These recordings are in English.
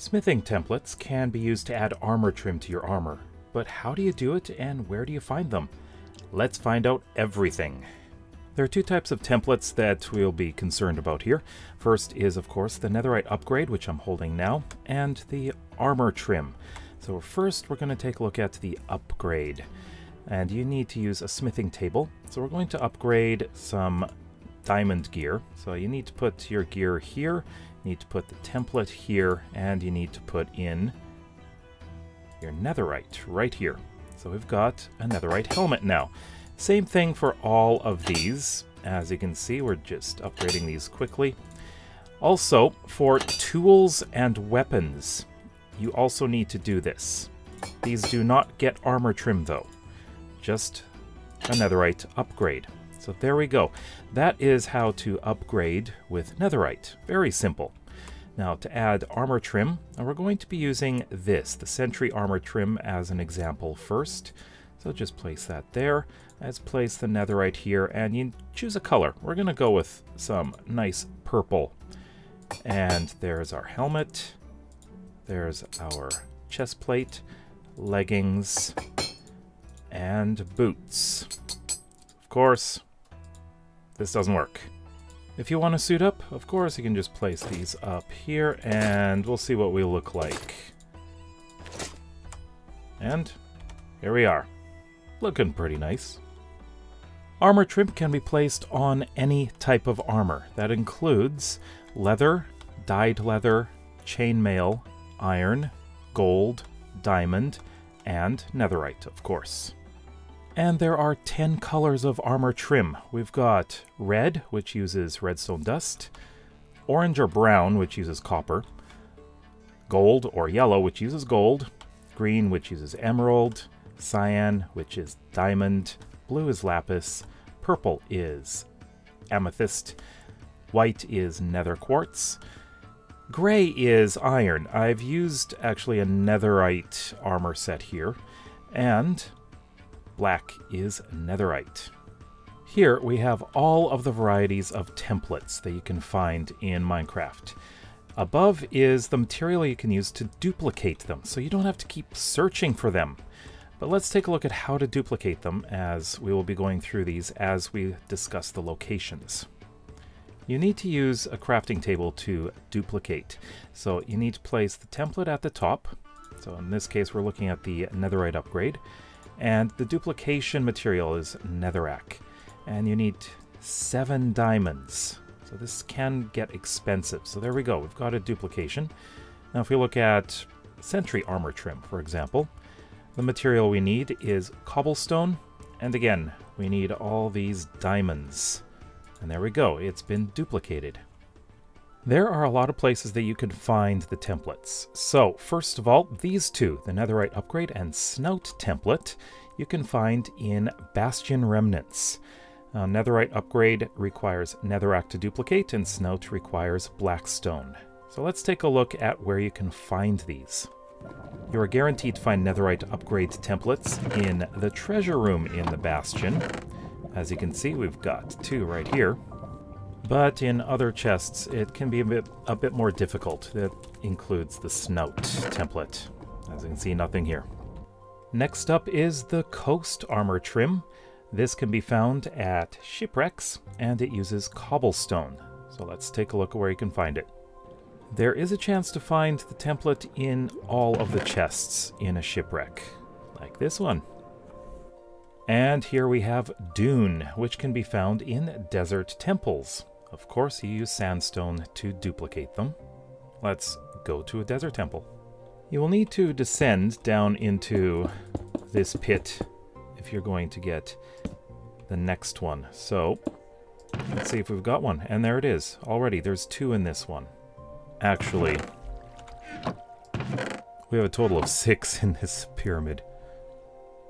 Smithing templates can be used to add armor trim to your armor, but how do you do it and where do you find them? Let's find out everything. There are two types of templates that we'll be concerned about here. First is, of course, the Netherite upgrade, which I'm holding now, and the armor trim. So first we're going to take a look at the upgrade. And you need to use a smithing table. So we're going to upgrade some diamond gear. So you need to put your gear here, you need to put the template here, and you need to put in your netherite right here. So we've got a netherite helmet now. Same thing for all of these. As you can see, we're just upgrading these quickly. Also, for tools and weapons, you also need to do this. These do not get armor trim though, just a netherite upgrade. So there we go. That is how to upgrade with netherite. Very simple. Now to add armor trim, and we're going to be using this, the sentry armor trim, as an example first. So just place that there. Let's place the netherite here, and you choose a color. We're going to go with some nice purple. And there's our helmet. There's our chest plate, leggings, and boots. Of course, this doesn't work. If you want to suit up, of course, you can just place these up here and we'll see what we look like. And here we are. Looking pretty nice. Armor trim can be placed on any type of armor. That includes leather, dyed leather, chainmail, iron, gold, diamond, and netherite, of course. And there are 10 colors of armor trim. We've got red, which uses redstone dust, orange or brown, which uses copper, gold or yellow, which uses gold, green, which uses emerald, cyan, which is diamond, blue is lapis, purple is amethyst, white is nether quartz, gray is iron. I've used actually a netherite armor set here, and black is netherite. Here we have all of the varieties of templates that you can find in Minecraft. Above is the material you can use to duplicate them, so you don't have to keep searching for them. But let's take a look at how to duplicate them, as we will be going through these as we discuss the locations. You need to use a crafting table to duplicate. So you need to place the template at the top. So in this case, we're looking at the netherite upgrade. And the duplication material is netherrack. And you need 7 diamonds. So this can get expensive. So there we go, we've got a duplication. Now if we look at sentry armor trim, for example, the material we need is cobblestone, and again, we need all these diamonds. And there we go, it's been duplicated. There are a lot of places that you can find the templates. So first of all, these two, the netherite upgrade and snout template, you can find in Bastion Remnants. Netherite upgrade requires netherrack to duplicate, and snout requires blackstone. So let's take a look at where you can find these. You are guaranteed to find netherite upgrade templates in the treasure room in the Bastion. As you can see, we've got 2 right here. But in other chests, it can be a bit more difficult. That includes the snout template. As you can see, nothing here. Next up is the coast armor trim. This can be found at shipwrecks, and it uses cobblestone. So let's take a look at where you can find it. There is a chance to find the template in all of the chests in a shipwreck, like this one. And here we have dune, which can be found in desert temples. Of course, you use sandstone to duplicate them. Let's go to a desert temple. You will need to descend down into this pit if you're going to get the next one. So let's see if we've got one. And there it is. Already, there's 2 in this one. Actually, we have a total of 6 in this pyramid.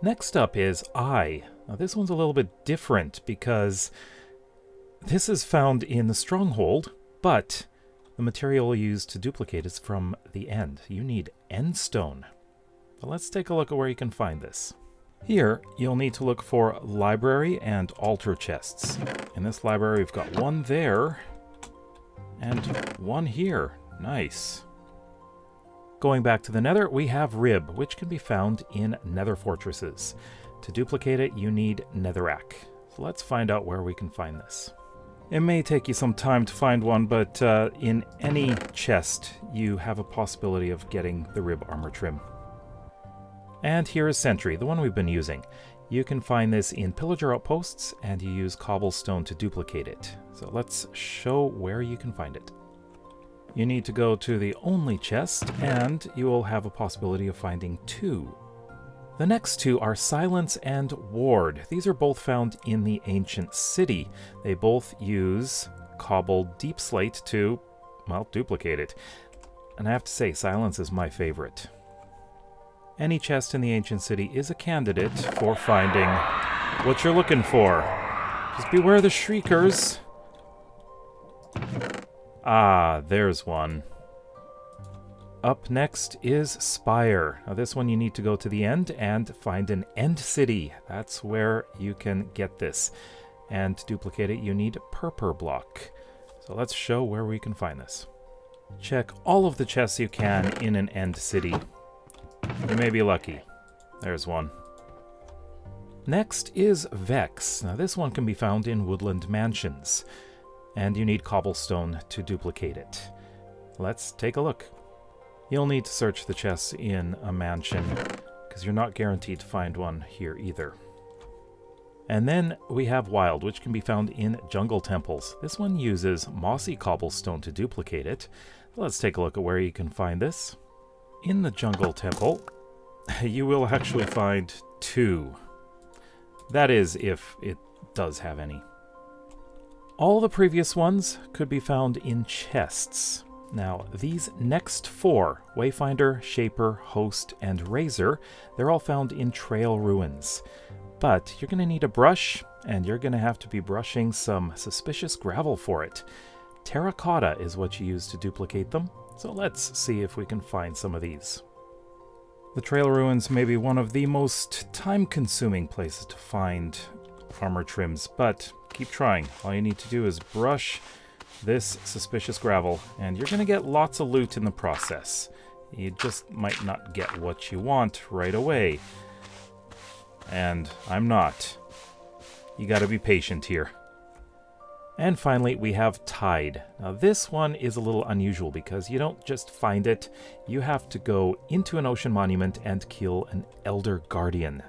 Next up is I. Now this one's a little bit different because this is found in the stronghold, but the material used to duplicate is from the end. You need end stone. But let's take a look at where you can find this. Here, you'll need to look for library and altar chests. In this library, we've got 1 there. And 1 here. Nice. Going back to the nether, we have rib, which can be found in nether fortresses. To duplicate it, you need netherrack. So let's find out where we can find this. It may take you some time to find one, but in any chest, you have a possibility of getting the rib armor trim. And here is sentry, the one we've been using. You can find this in pillager outposts, and you use cobblestone to duplicate it. So let's show where you can find it. You need to go to the only chest, and you will have a possibility of finding two. The next two are Silence and Ward. These are both found in the ancient city. They both use cobbled deep slate to, well, duplicate it. And I have to say, Silence is my favorite. Any chest in the ancient city is a candidate for finding what you're looking for. Just beware the shriekers. Ah, there's one. Up next is Spire. Now this one you need to go to the end and find an end city. That's where you can get this. And to duplicate it, you need Purpur block. So let's show where we can find this. Check all of the chests you can in an end city. You may be lucky. There's one. Next is Vex. Now this one can be found in woodland mansions. And you need cobblestone to duplicate it. Let's take a look. You'll need to search the chests in a mansion, because you're not guaranteed to find one here either. And then we have Wild, which can be found in jungle temples. This one uses mossy cobblestone to duplicate it. Let's take a look at where you can find this. In the jungle temple, you will actually find two. That is, if it does have any. All the previous ones could be found in chests. Now, these next four, Wayfinder, Shaper, Host, and Razor, they're all found in trail ruins. But you're going to need a brush, and you're going to have to be brushing some suspicious gravel for it. Terracotta is what you use to duplicate them, so let's see if we can find some of these. The trail ruins may be one of the most time-consuming places to find armor trims, but keep trying. All you need to do is brush this suspicious gravel, and you're going to get lots of loot in the process. You just might not get what you want right away. And I'm not. You got to be patient here. And finally, we have Tide. Now this one is a little unusual because you don't just find it. You have to go into an ocean monument and kill an elder guardian.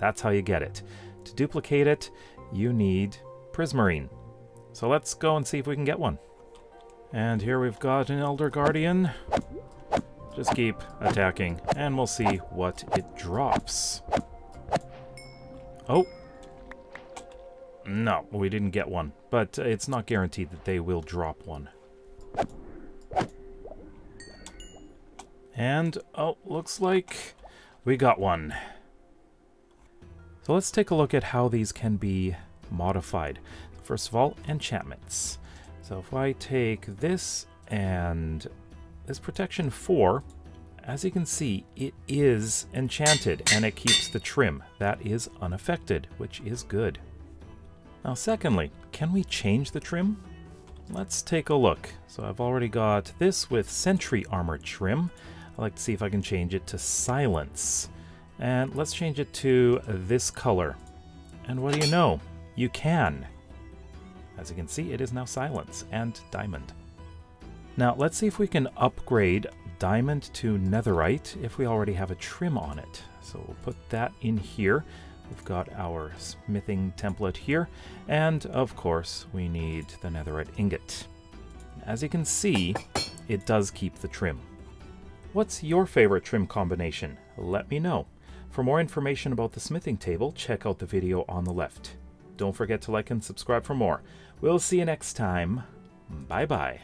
That's how you get it. To duplicate it, you need prismarine. So let's go and see if we can get one. And here we've got an elder guardian. Just keep attacking, and we'll see what it drops. Oh. No, we didn't get one. But it's not guaranteed that they will drop one. And, oh, looks like we got one. So let's take a look at how these can be modified. First of all, enchantments. So if I take this and this protection 4, as you can see, it is enchanted and it keeps the trim. That is unaffected, which is good. Now secondly, can we change the trim? Let's take a look. So I've already got this with sentry armor trim. I'd like to see if I can change it to silence. And let's change it to this color. And what do you know? You can. As you can see, it is now silence and diamond. Now let's see if we can upgrade diamond to netherite if we already have a trim on it. So we'll put that in here. We've got our smithing template here. And of course, we need the netherite ingot. As you can see, it does keep the trim. What's your favorite trim combination? Let me know. For more information about the smithing table, check out the video on the left. Don't forget to like and subscribe for more. We'll see you next time. Bye-bye.